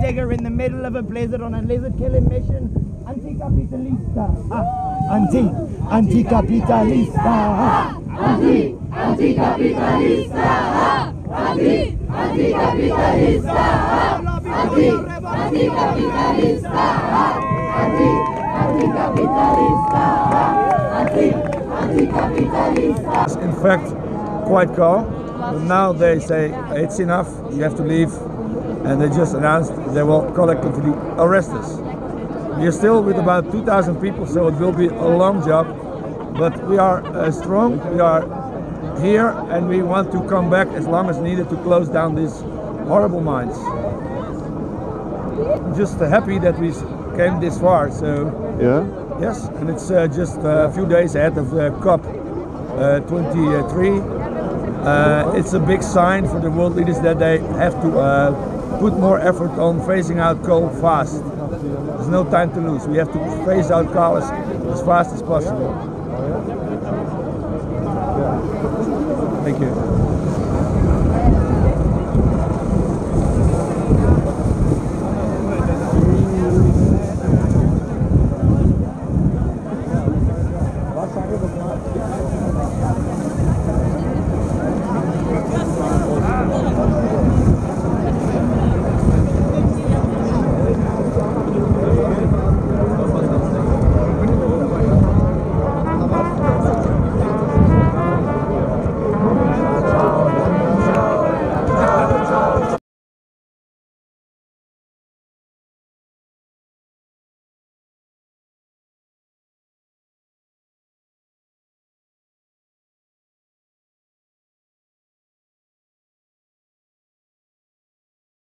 digger in the middle of a blizzard on a lizard killing mission. Anticapitalista. Anticapitalista. Anticapitalista. Anticapitalista. Anticapitalista. In fact, quite cool. But now they say it's enough, you have to leave, and they just announced they will collectively arrest us. We are still with about 2,000 people, so it will be a long job, but we are strong, we are here, and we want to come back as long as needed to close down these horrible mines. I'm just happy that we came this far, so yeah, yes, and it's just a few days ahead of the COP23. It's a big sign for the world leaders that they have to put more effort on phasing out coal fast. There's no time to lose. We have to phase out coal as fast as possible. Thank you.